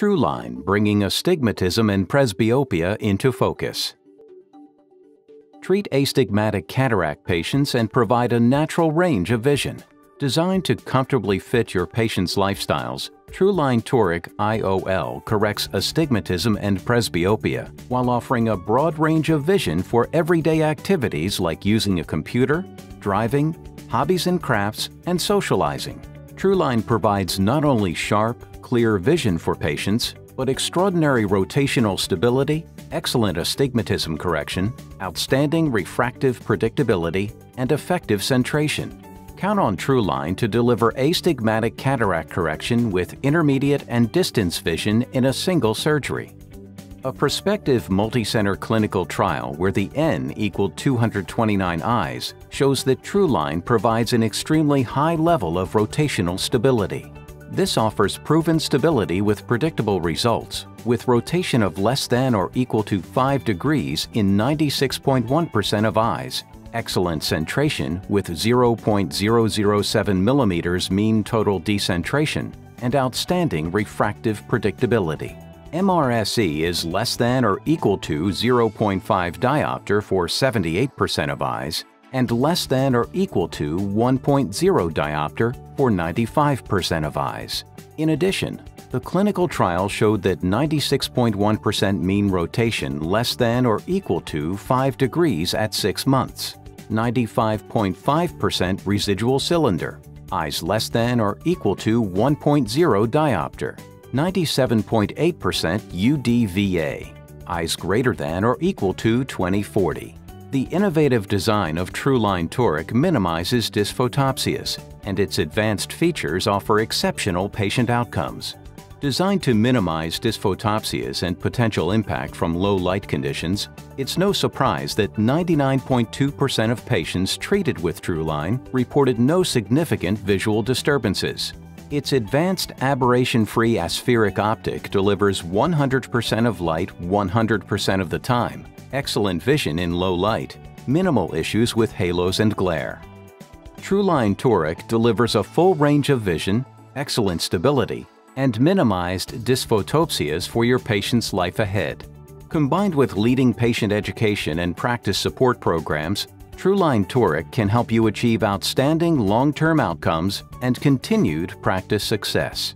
Trulign, bringing astigmatism and presbyopia into focus. Treat astigmatic cataract patients and provide a natural range of vision. Designed to comfortably fit your patient's lifestyles, Trulign Toric IOL corrects astigmatism and presbyopia while offering a broad range of vision for everyday activities like using a computer, driving, hobbies and crafts, and socializing. Trulign provides not only sharp, clear vision for patients, but extraordinary rotational stability, excellent astigmatism correction, outstanding refractive predictability, and effective centration. Count on Trulign to deliver astigmatic cataract correction with intermediate and distance vision in a single surgery. A prospective multi-center clinical trial where the N equaled 229 eyes shows that Trulign provides an extremely high level of rotational stability. This offers proven stability with predictable results, with rotation of less than or equal to 5 degrees in 96.1% of eyes, excellent centration with 0.007 millimeters mean total decentration, and outstanding refractive predictability. MRSE is less than or equal to 0.5 diopter for 78% of eyes, and less than or equal to 1.0 diopter for 95% of eyes. In addition, the clinical trial showed that 96.1% mean rotation less than or equal to 5 degrees at 6 months, 95.5% residual cylinder, eyes less than or equal to 1.0 diopter, 97.8% UDVA, eyes greater than or equal to 20/40. The innovative design of Trulign Toric minimizes dysphotopsias, and its advanced features offer exceptional patient outcomes. Designed to minimize dysphotopsias and potential impact from low light conditions, it's no surprise that 99.2% of patients treated with Trulign reported no significant visual disturbances. Its advanced aberration-free aspheric optic delivers 100% of light 100% of the time, excellent vision in low light, minimal issues with halos and glare. Trulign Toric delivers a full range of vision, excellent stability, and minimized dysphotopsias for your patient's life ahead. Combined with leading patient education and practice support programs, Trulign Toric can help you achieve outstanding long-term outcomes and continued practice success.